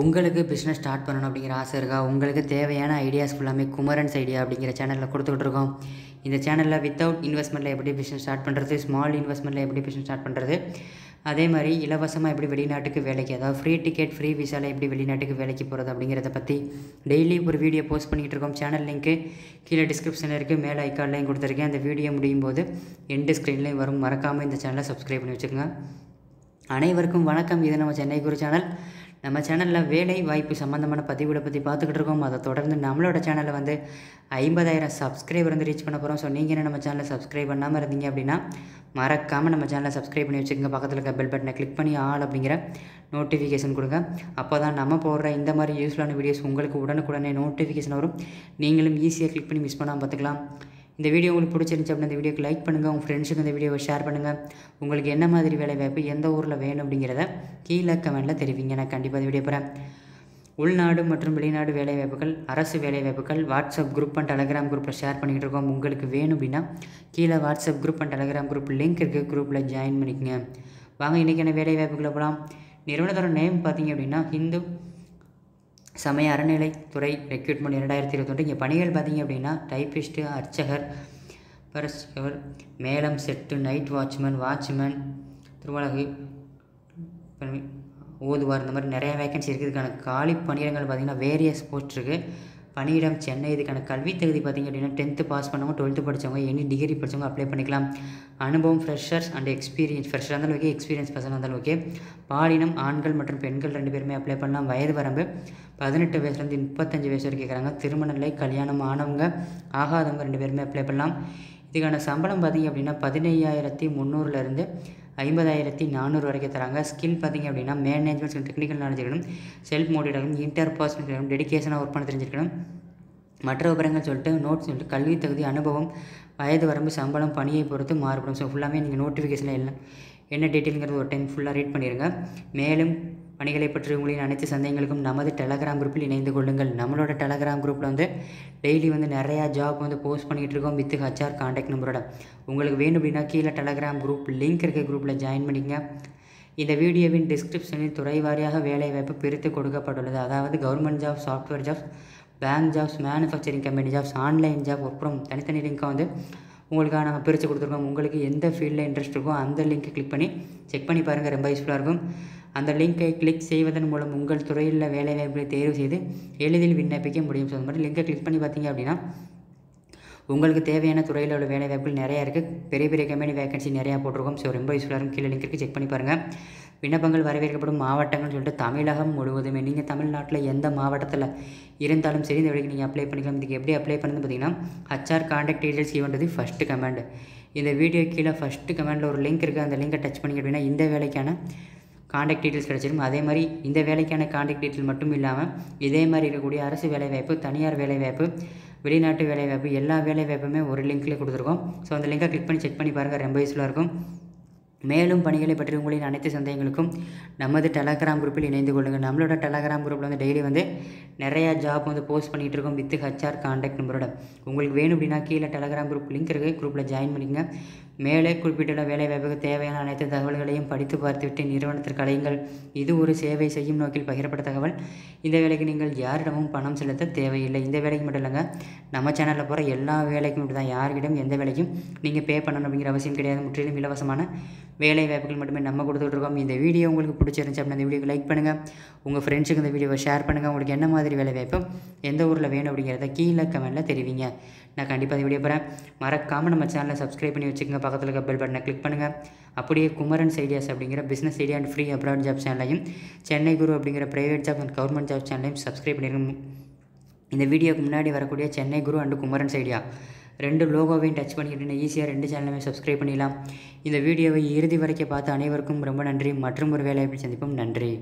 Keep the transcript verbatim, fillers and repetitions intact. உங்களுக்கு business start பண்ணணும் அப்படிங்கிற ஆசை இருக்கா? உங்களுக்கு தேவையான ஐடியாஸ் ஃபுல்லாமே குமரன்ஸ் ஐடியா அப்படிங்கிற சேனலில் கொடுத்துக்கிட்டு இருக்கோம். இந்த சேனலில் வித்தவுட் இன்வெஸ்ட்மெண்ட்டில் எப்படி பிஸ்னஸ் ஸ்டார்ட் பண்ணுறது, ஸ்மால் இன்வெஸ்ட்மெண்ட்டில் எப்படி பிஸ்னஸ் ஸ்டார்ட் பண்ணுறது, அதே மாதிரி இலவசமாக எப்படி வெளிநாட்டுக்கு வேலைக்கு, அதாவது ஃப்ரீ டிக்கெட் ஃப்ரீ விசாவில் எப்படி வெளிநாட்டுக்கு வேலைக்கு போகிறது அப்படிங்கிறத பற்றி டெய்லி ஒரு வீடியோ போஸ்ட் பண்ணிகிட்டு இருக்கோம். சேனல் லிங்க்கு கீழே டிஸ்கிரிப்ஷனில் இருக்குது, மேலே ஐக்கார்ட்லையும் கொடுத்துருக்கேன். அந்த வீடியோ முடியும் போது எண்டு ஸ்க்ரீன்லேயும் வரும். மறக்காமல் இந்த சேனலை சப்ஸ்கிரைப் பண்ணி வச்சுக்கோங்க. அனைவருக்கும் வணக்கம். இது நம்ம சென்னை குரு சேனல். நம்ம சேனலில் வேலை வாய்ப்பு சம்மந்தமான பதிவுகளை பற்றி பார்த்துக்கிட்டு இருக்கோம். அதை தொடர்ந்து நம்மளோட சேனலில் வந்து ஐம்பதாயிரம் சப்ஸ்கிரைபர் வந்து ரீச் பண்ண போகிறோம். ஸோ நீங்கள் என்ன நம்ம சேனலை சப்ஸ்கிரைப் பண்ணாமல் இருந்தீங்க அப்படின்னா மறக்காமல் நம்ம சேனலை சப்ஸ்கிரைப் பண்ணி வச்சுக்கோங்க. பக்கத்தில் இருக்க பெல் பட்டனை கிளிக் பண்ணி ஆல் அப்படிங்கிற நோட்டிஃபிகேஷன் கொடுங்க. அப்போ தான் நம்ம போடுற இந்த மாதிரி யூஸ்ஃபுல்லான வீடியோஸ் உங்களுக்கு உடனுக்குடனே நோட்டிஃபிகேஷன் வரும். நீங்களும் ஈஸியாக கிளிக் பண்ணி மிஸ் பண்ணாமல் பார்த்துக்கலாம். இந்த வீடியோ உங்களுக்கு பிடிச்சிருந்துச்சு அப்படின்னா இந்த வீடியோக்கு லைக் பண்ணுங்கள். உங்கள் ஃப்ரெண்ட்ஸுக்கு இந்த வீடியோவை ஷேர் பண்ணுங்கள். உங்களுக்கு என்ன மாதிரி வேலை வாய்ப்பு, எந்த ஊரில் வேணும் அப்படிங்கிறத கீழே கமெண்ட்டில் தெரிவிங்க. நான் கண்டிப்பாக இந்த வீடியோ போகிறேன். உள்நாடு மற்றும் வெளிநாடு வேலை வாய்ப்புகள், அரசு வேலை வாய்ப்புகள் வாட்ஸ்அப் குரூப் அண்ட் டெலகிராம் குரூப்பில் ஷேர் பண்ணிக்கிட்டு இருக்கோம். உங்களுக்கு வேணும் அப்படின்னா கீழே WhatsApp group and Telegram group link இருக்குது, குரூப்பில் ஜாயின் பண்ணிக்கோங்க. வாங்க இன்றைக்கான வேலை வாய்ப்புகளை போகலாம். நிறுவனத்தோட நேம் பார்த்திங்க அப்படின்னா ஹிந்து சமய அறநிலைத்துறை ரெக்ரூட்மெண்ட் இரண்டாயிரத்தி இருபத்தொன்று. இங்கே பணிகள் பார்த்திங்க அப்படின்னா டைப்பிஸ்ட்டு, அர்ச்சகர், பரிசவர், மேளம் செட்டு, நைட் வாட்ச்மேன், வாட்ச்மேன், திருவழகு, ஓதுவார், இந்த மாதிரி நிறையா வேகன்சி இருக்குது. இதுக்கான காலி பணியிடங்கள் பார்த்திங்கன்னா வேரியஸ் போஸ்ட் இருக்குது. பணியிடம் சென்னை. இதுக்கான கல்வி தகுதி பார்த்திங்க அப்படின்னா டென்த்து பாஸ் பண்ணவங்க, டுவெல்த்து படித்தவங்க, எனி டிகிரி படித்தவங்க அப்ளை பண்ணிக்கலாம். அனுபவம் ஃப்ரெஷர்ஸ் அண்ட் எக்ஸ்பீரியன்ஸ், ஃப்ரெஷ்ஷாக இருந்தாலும் ஓகே, எக்ஸ்பீரியன்ஸ் பர்சனாக இருந்தாலும் ஓகே. பாலினம் ஆண்கள் மற்றும் பெண்கள் ரெண்டு பேருமே அப்ளை பண்ணலாம். வயது வரம்பு பதினெட்டு வயசுலேருந்து முப்பத்தஞ்சு வயசு வரைக்கும் இருக்கிறாங்க. திருமண நிலை, கல்யாணம் ஆனவங்க ஆகாதவங்க ரெண்டு பேருமே அப்ளை பண்ணலாம். இதுக்கான சம்பளம் பார்த்திங்க அப்படின்னா பதினையாயிரத்தி முந்நூறுலேருந்து ஐம்பதாயிரத்தி நானூறு வரைக்கும் தராங்க. ஸ்கில் பார்த்திங்க அப்படின்னா மேனேஜ்மெண்ட், டெக்னிக்கல் நாலேஜ் இருக்கணும், செல்ஃப் மோட்டிவேட், இன்டர் பர்சனல் இருக்கணும், டெடிக்கேஷனாக ஒர்க் பண்ண தெரிஞ்சிருக்கணும். மற்ற விபரங்கள் சொல்லிட்டு நோட்ஸ் சொல்லிட்டு கல்வி தகுதி, அனுபவம், வயது வரம்பு, சம்பளம் பணியை பொறுத்து மாறுபடும். ஸோ ஃபுல்லாமே நீங்கள் நோட்டிஃபிகேஷனில் எல்லாம் என்ன டீட்டெயிலுங்கிறது ஒரு டைம் ஃபுல்லாக ரீட் பண்ணிடுங்க. மேலும் பணிகளை பற்றி உங்களின் அனைத்து சந்தேகங்களுக்கும் நமது டெலகிராம் குரூப்பில் இணைந்து கொள்ளுங்கள். நம்மளோட டெலகிராம் குரூப்பில் வந்து டெய்லி வந்து நிறையா ஜாப் வந்து போஸ்ட் பண்ணிகிட்டு இருக்கோம் வித் ஹச்ஆர் காண்டாக்ட் நம்பரோட. உங்களுக்கு வேணும் அப்படின்னா கீழே டெலகிராம் குரூப் லிங்க் இருக்க குரூப்பில் ஜாயின் பண்ணிக்கங்க. இந்த வீடியோவின் டிஸ்கிரிப்ஷனில் துறை வாரியாக வேலைவாய்ப்பு பிரித்து கொடுக்கப்பட்டுள்ளது. அதாவது government jobs, software jobs, bank jobs, manufacturing company jobs, online job, work from தனித்தனி லிங்க்காக வந்து உங்களுக்காக நாங்கள் பிரித்து கொடுத்துருக்கோம். உங்களுக்கு எந்த ஃபீல்டில் இன்ட்ரெஸ்ட் இருக்கோ அந்த லிங்க்கை கிளிக் பண்ணி செக் பண்ணி பாருங்கள். ரொம்ப யூஸ்ஃபுல்லாக இருக்கும். அந்த லிங்கை கிளிக் செய்வதன் மூலம் உங்கள் துறையில் வேலைவாய்ப்புகளை தேர்வு செய்து எளிதில் விண்ணப்பிக்க முடியும். ஸோ அந்த மாதிரி லிங்கை கிளிக் பண்ணி பார்த்தீங்க அப்படின்னா உங்களுக்கு தேவையான துறையில் உள்ள வேலைவாய்ப்புகள் நிறையா இருக்குது. பெரிய பெரிய கம்பெனி வேகன்சி நிறையா போட்டிருக்கோம். ஸோ ரொம்ப யூஸ்ஃபுல்லாக இருக்கும். கீழே லிங்க்கு செக் பண்ணி பாருங்கள். விண்ணப்பங்கள் வரவேற்கப்படும் மாவட்டங்கள்னு சொல்லிட்டு தமிழகம் முழுவதுமே. நீங்கள் தமிழ்நாட்டில் எந்த மாவட்டத்தில் இருந்தாலும் சரி இந்த வேலைக்கு நீங்கள் அப்ளை பண்ணிக்கலாம். இதுக்கு எப்படி அப்ளை பண்ணுறது பார்த்தீங்கன்னா ஹச்ஆர் காண்டாக்ட் டீட்டெயில்ஸ் ஈவன்றது ஃபஸ்ட்டு கமெண்ட். இந்த வீடியோ கீழே ஃபஸ்ட்டு கமெண்டில் ஒரு லிங்க் இருக்குது. அந்த லிங்கை டச் பண்ணிங்க அப்படின்னா இந்த வேலைக்கான காண்டாக்ட் டீட்டெயில்ஸ் கிடச்சிடும். அதே மாதிரி இந்த வேலைக்கான காண்டாக்ட் டீட்டெயில் மட்டும் இல்லாமல் இதே மாதிரி இருக்கக்கூடிய அரசு வேலைவாய்ப்பு, தனியார் வேலைவாய்ப்பு, வெளிநாட்டு வேலைவாய்ப்பு எல்லா வேலைவாய்ப்புமே ஒரு லிங்க்லேயே கொடுத்துருக்கோம். ஸோ அந்த லிங்கை கிளிக் பண்ணி செக் பண்ணி பாருங்கள். ரொம்ப யூஸ்ஃபுல்லாக இருக்கும். மேலும் பணிகளை பற்றி உங்களின் அனைத்து சந்தேகங்களுக்கும் நமது டெலகிராம் குரூப்பில் இணைந்து கொள்ளுங்கள். நம்மளோட டெலகிராம் குரூப்பில் வந்து டெய்லி வந்து நிறையா ஜாப் வந்து போஸ்ட் பண்ணிகிட்டு இருக்கோம் வித் ஹச்ஆர் காண்டாக்ட் நம்பரோட. உங்களுக்கு வேணும் அப்படின்னா கீழே டெலகிராம் குரூப் லிங்க் இருக்குது, குரூப்பில் ஜாயின் பண்ணிக்கங்க. மேலே குறிப்பிட்டுள்ள வேலைவாய்ப்புக்கு தேவையான அனைத்து தகவல்களையும் படித்து பார்த்துவிட்டு நிறுவனத்திற்கு அழையுங்கள். இது ஒரு சேவை செய்யும் நோக்கில் பகிரப்பட்ட தகவல். இந்த வேலைக்கு நீங்கள் யாரிடமும் பணம் செலுத்த தேவையில்லை. இந்த வேலைக்கு மட்டும் இல்லைங்க, நம்ம சேனலில் போகிற எல்லா வேலைக்கும் மட்டும் தான். யார்கிட்டையும் எந்த வேலைக்கும் நீங்கள் பே பண்ணணும் அப்படிங்கிற அவசியம் கிடையாது. முற்றிலும் இலவசமான வேலை வாய்ப்புகள் மட்டுமே நம்ம கொடுத்துட்டு இருக்கோம். இந்த வீடியோ உங்களுக்கு பிடிச்சிருந்துச்சு அப்படின்னா இந்த வீடியோக்கு லைக் பண்ணுங்கள். உங்கள் ஃப்ரெண்ட்ஸுக்கு இந்த வீடியோவை ஷேர் பண்ணுங்கள். உங்களுக்கு என்ன மாதிரி வேலை வாய்ப்பு, எந்த ஊரில் வேணும் அப்படிங்கிறத கீழே கமெண்ட்டில் தெரிவிங்க. நான் கண்டிப்பாக இந்த வீடியோ போகிறேன். மறக்காமல் நம்ம சேனலை சப்ஸ்கிரைப் பண்ணி வச்சுக்கோங்க. பக்கத்தில் இருக்க பெல் பட்டனை கிளிக் பண்ணுங்கள். அப்படியே குமரன்ஸ் ஐடியாஸ் அப்படிங்கிற business idea and free abroad job சேனலையும், சென்னை குரு அப்படிங்கிற private job and government job சேனலையும் சப்ஸ்கிரைப் பண்ணிடுங்க. இந்த வீடியோக்கு முன்னாடி வரக்கூடிய சென்னை குரு அண்ட் குமரன்ஸ் ஐடியா ரெண்டு லோகோவையும் டச் பண்ணிக்கிட்டு ஈஸியாக ரெண்டு சேனலுமே சப்ஸ்கிரைப் பண்ணிடலாம். இந்த வீடியோவை இறுதி வரைக்கும் பார்த்து அனைவருக்கும் ரொம்ப நன்றி. மற்றும் ஒரு வேலைவாய்ப்பில் சந்திப்போம். நன்றி.